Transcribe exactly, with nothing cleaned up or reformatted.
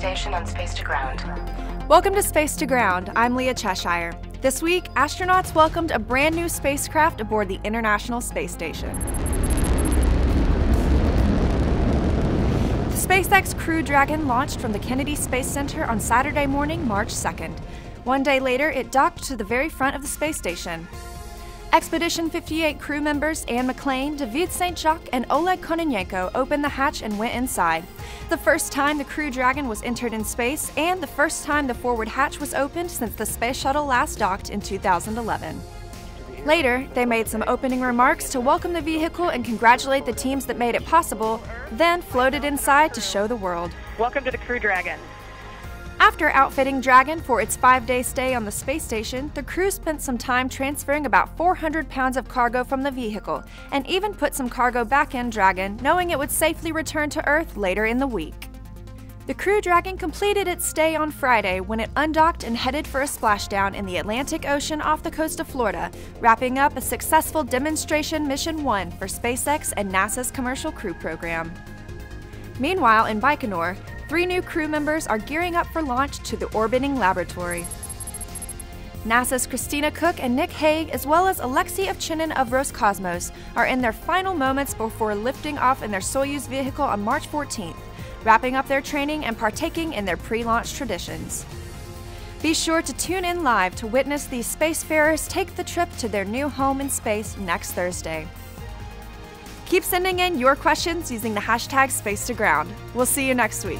Station on Space to Ground. Welcome to Space to Ground. I'm Leah Cheshire. This week, astronauts welcomed a brand new spacecraft aboard the International Space Station. The SpaceX Crew Dragon launched from the Kennedy Space Center on Saturday morning, March second. One day later, it docked to the very front of the space station. Expedition fifty-eight crew members Anne McClain, David Saint-Jacques, and Oleg Kononenko opened the hatch and went inside. The first time the Crew Dragon was entered in space, and the first time the forward hatch was opened since the Space Shuttle last docked in two thousand eleven. Later, they made some opening remarks to welcome the vehicle and congratulate the teams that made it possible, then floated inside to show the world. Welcome to the Crew Dragon. After outfitting Dragon for its five-day stay on the space station, the crew spent some time transferring about four hundred pounds of cargo from the vehicle, and even put some cargo back in Dragon, knowing it would safely return to Earth later in the week. The Crew Dragon completed its stay on Friday when it undocked and headed for a splashdown in the Atlantic Ocean off the coast of Florida, wrapping up a successful demonstration Mission one for SpaceX and NASA's Commercial Crew Program. Meanwhile, in Baikonur, three new crew members are gearing up for launch to the orbiting laboratory. NASA's Christina Koch and Nick Hague, as well as Alexey Ovchinin of Roscosmos, are in their final moments before lifting off in their Soyuz vehicle on March fourteenth, wrapping up their training and partaking in their pre-launch traditions. Be sure to tune in live to witness these spacefarers take the trip to their new home in space next Thursday. Keep sending in your questions using the hashtag Space to Ground. We'll see you next week.